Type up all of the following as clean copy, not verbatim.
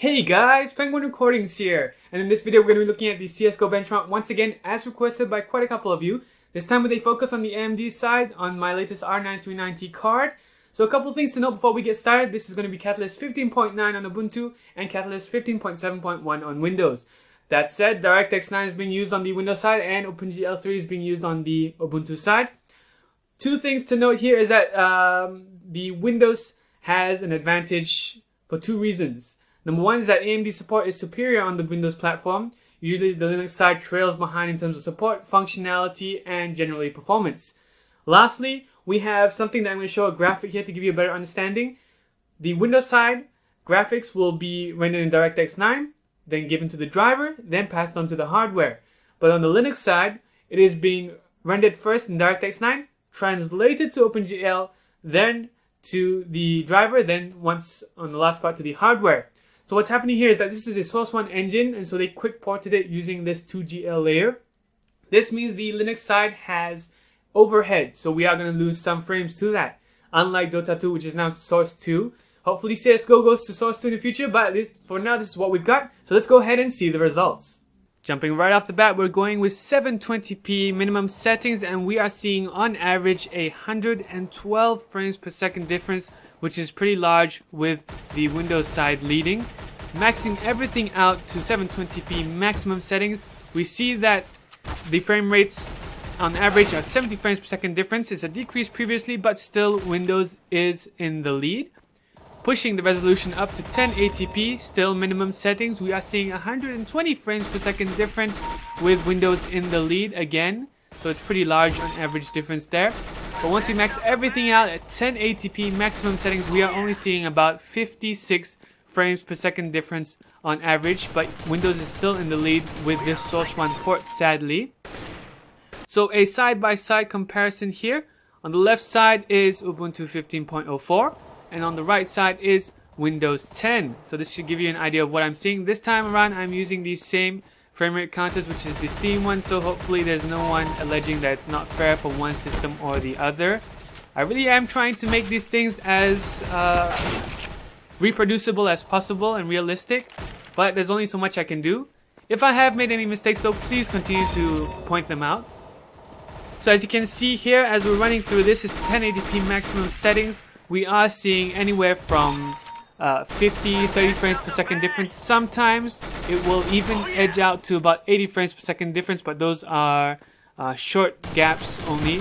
Hey guys, Penguin Recordings here, and in this video we're going to be looking at the CSGO benchmark once again as requested by quite a couple of you. This time with a focus on the AMD side on my latest R9 390 card. So a couple things to note before we get started. This is going to be Catalyst 15.9 on Ubuntu and Catalyst 15.7.1 on Windows. That said, DirectX 9 is being used on the Windows side and OpenGL 3 is being used on the Ubuntu side. Two things to note here is that the Windows has an advantage for two reasons. Number one is that AMD support is superior on the Windows platform. Usually the Linux side trails behind in terms of support, functionality, and generally performance. Lastly, we have something that I'm going to show a graphic here to give you a better understanding. The Windows side graphics will be rendered in DirectX 9, then given to the driver, then passed on to the hardware. But on the Linux side, it is being rendered first in DirectX 9, translated to OpenGL, then to the driver, then once on the last part to the hardware. So what's happening here is that this is a Source 1 engine, and so they quick ported it using this 2GL layer. This means the Linux side has overhead, so we are going to lose some frames to that. Unlike Dota 2, which is now Source 2. Hopefully CSGO goes to Source 2 in the future, but at least for now this is what we've got. So let's go ahead and see the results. Jumping right off the bat, we're going with 720p minimum settings, and we are seeing on average a 112 frames per second difference, which is pretty large with the Windows side leading. Maxing everything out to 720p maximum settings, we see that the frame rates on average are 70 frames per second difference. It's a decrease previously, but still Windows is in the lead. Pushing the resolution up to 1080p, still minimum settings, we are seeing 120 frames per second difference with Windows in the lead again. So it's pretty large on average difference there. But once we max everything out at 1080p maximum settings, we are only seeing about 56 frames per second difference on average, but Windows is still in the lead with this Source 1 port, sadly. So a side-by-side comparison here. On the left side is Ubuntu 15.04, and on the right side is Windows 10. So this should give you an idea of what I'm seeing. This time around, I'm using the same frame rate contest, which is the Steam one, so hopefully there's no one alleging that it's not fair for one system or the other. I really am trying to make these things as reproducible as possible and realistic, but there's only so much I can do. If I have made any mistakes though, please continue to point them out. So as you can see here, as we're running through this is 1080p maximum settings, we are seeing anywhere from 30 frames per second difference. Sometimes it will even edge out to about 80 frames per second difference, but those are short gaps only.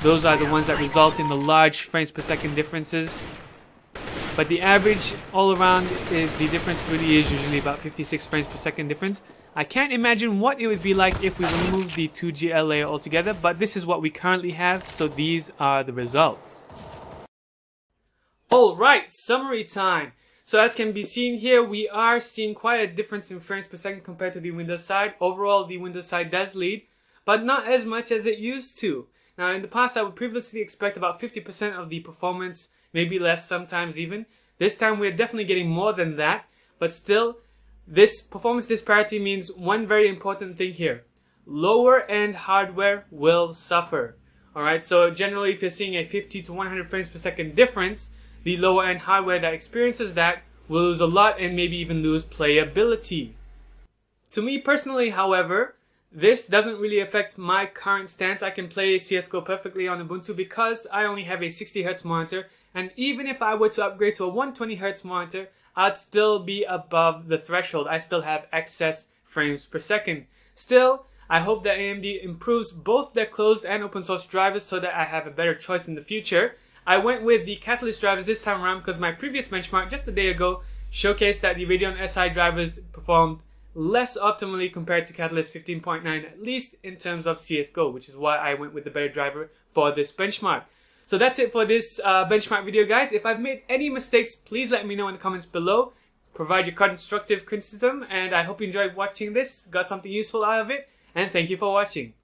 Those are the ones that result in the large frames per second differences. But the average all around is the difference really is usually about 56 frames per second difference. I can't imagine what it would be like if we remove the 2GL layer altogether, but this is what we currently have, so these are the results. Alright, summary time. So as can be seen here, we are seeing quite a difference in frames per second compared to the Windows side. Overall, the Windows side does lead, but not as much as it used to. Now in the past, I would previously expect about 50% of the performance, maybe less sometimes even. This time we're definitely getting more than that, but still, this performance disparity means one very important thing here. Lower end hardware will suffer. Alright, so generally if you're seeing a 50 to 100 frames per second difference, the lower end hardware that experiences that will lose a lot and maybe even lose playability. To me personally, however, this doesn't really affect my current stance. I can play CSGO perfectly on Ubuntu because I only have a 60Hz monitor, and even if I were to upgrade to a 120Hz monitor, I'd still be above the threshold. I still have excess frames per second. Still, I hope that AMD improves both their closed and open source drivers so that I have a better choice in the future. I went with the Catalyst drivers this time around because my previous benchmark just a day ago showcased that the Radeon SI drivers performed less optimally compared to Catalyst 15.9, at least in terms of CSGO, which is why I went with the better driver for this benchmark. So that's it for this benchmark video, guys. If I've made any mistakes, please let me know in the comments below. Provide your constructive criticism, and I hope you enjoyed watching this, got something useful out of it, and thank you for watching.